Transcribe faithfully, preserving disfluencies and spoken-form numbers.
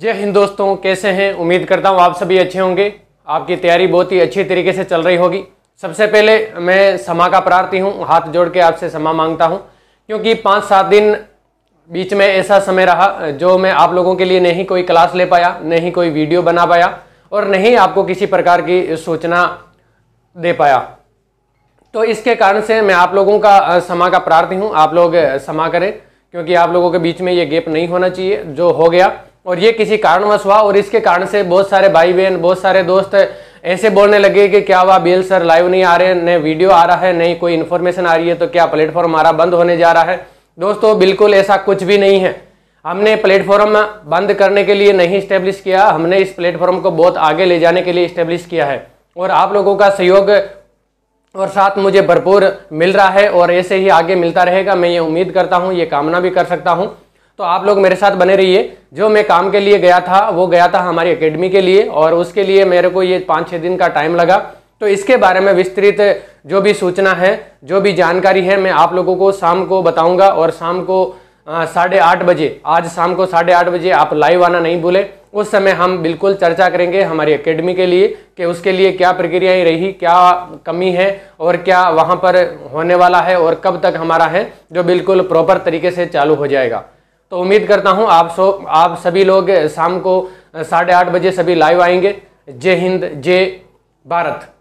जय हिंद दोस्तों, कैसे हैं। उम्मीद करता हूं आप सभी अच्छे होंगे। आपकी तैयारी बहुत ही अच्छी तरीके से चल रही होगी। सबसे पहले मैं क्षमा का प्रार्थी हूं, हाथ जोड़ के आपसे क्षमा मांगता हूं, क्योंकि पाँच सात दिन बीच में ऐसा समय रहा जो मैं आप लोगों के लिए नहीं कोई क्लास ले पाया, नहीं कोई वीडियो बना पाया और नहीं आपको किसी प्रकार की सूचना दे पाया। तो इसके कारण से मैं आप लोगों का क्षमा का प्रार्थी हूँ। आप लोग क्षमा करें, क्योंकि आप लोगों के बीच में ये गैप नहीं होना चाहिए। जो हो गया और ये किसी कारणवश हुआ, और इसके कारण से बहुत सारे भाई बहन, बहुत सारे दोस्त ऐसे बोलने लगे कि क्या हुआ बेल सर लाइव नहीं आ रहे, न वीडियो आ रहा है, नहीं कोई इन्फॉर्मेशन आ रही है, तो क्या प्लेटफॉर्म हमारा बंद होने जा रहा है। दोस्तों, बिल्कुल ऐसा कुछ भी नहीं है। हमने प्लेटफॉर्म बंद करने के लिए नहीं इस्टेब्लिश किया, हमने इस प्लेटफॉर्म को बहुत आगे ले जाने के लिए इस्टेब्लिश किया है और आप लोगों का सहयोग और साथ मुझे भरपूर मिल रहा है और ऐसे ही आगे मिलता रहेगा। मैं ये उम्मीद करता हूँ, ये कामना भी कर सकता हूँ। तो आप लोग मेरे साथ बने रहिए। जो मैं काम के लिए गया था वो गया था हमारी एकेडमी के लिए, और उसके लिए मेरे को ये पाँच छः दिन का टाइम लगा। तो इसके बारे में विस्तृत जो भी सूचना है, जो भी जानकारी है, मैं आप लोगों को शाम को बताऊंगा। और शाम को साढ़े आठ बजे आज शाम को साढ़े आठ बजे आप लाइव आना नहीं भूलें। उस समय हम बिल्कुल चर्चा करेंगे हमारी एकेडमी के लिए कि उसके लिए क्या प्रक्रियाएं रही, क्या कमी है और क्या वहाँ पर होने वाला है और कब तक हमारा है, जो बिल्कुल प्रॉपर तरीके से चालू हो जाएगा। तो उम्मीद करता हूँ आप सो आप सभी लोग शाम को साढ़े आठ बजे सभी लाइव आएंगे। जय हिंद, जय भारत।